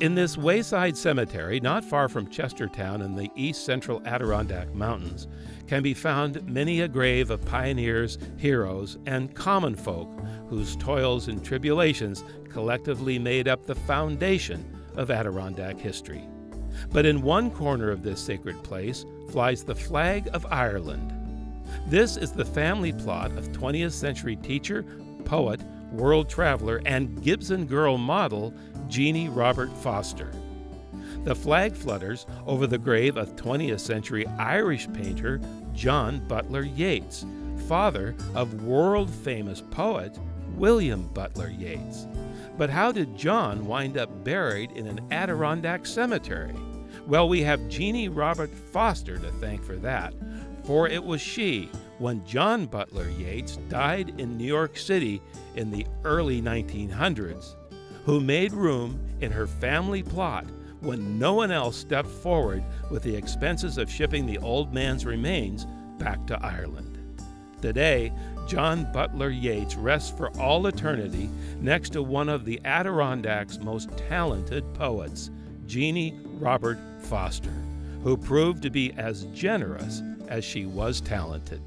In this wayside cemetery, not far from Chestertown in the east central Adirondack Mountains, can be found many a grave of pioneers, heroes, and common folk whose toils and tribulations collectively made up the foundation of Adirondack history. But in one corner of this sacred place flies the flag of Ireland. This is the family plot of 20th century teacher, poet, world traveler, and Gibson Girl model, Jeannie Robert Foster. The flag flutters over the grave of 20th century Irish painter, John Butler Yeats, father of world-famous poet, William Butler Yeats. But how did John wind up buried in an Adirondack cemetery? Well, we have Jeannie Robert Foster to thank for that, for it was she, when John Butler Yeats died in New York City in the early 1900s, who made room in her family plot when no one else stepped forward with the expenses of shipping the old man's remains back to Ireland. Today, John Butler Yeats rests for all eternity next to one of the Adirondack's most talented poets, Jeannie Robert Foster, who proved to be as generous as she was talented.